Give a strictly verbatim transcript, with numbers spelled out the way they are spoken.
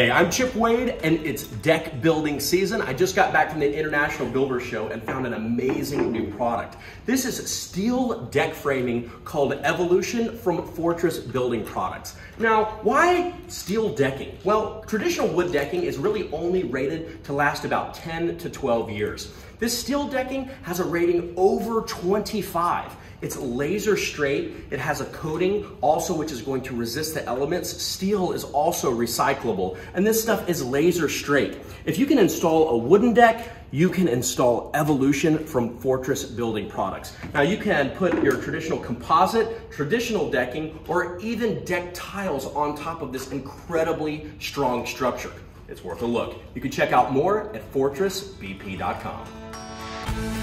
Hey, I'm Chip Wade, and it's deck building season. I just got back from the International Builders Show and found an amazing new product. This is steel deck framing called Evolution from Fortress Building Products. Now, why steel decking? Well, traditional wood decking is really only rated to last about ten to twelve years. This steel decking has a rating over twenty-five. It's laser straight. It has a coating also which is going to resist the elements. Steel is also recyclable, and this stuff is laser straight. If you can install a wooden deck, you can install Evolution from Fortress Building Products. Now you can put your traditional composite, traditional decking, or even deck tiles on top of this incredibly strong structure. It's worth a look. You can check out more at Fortress B P dot com.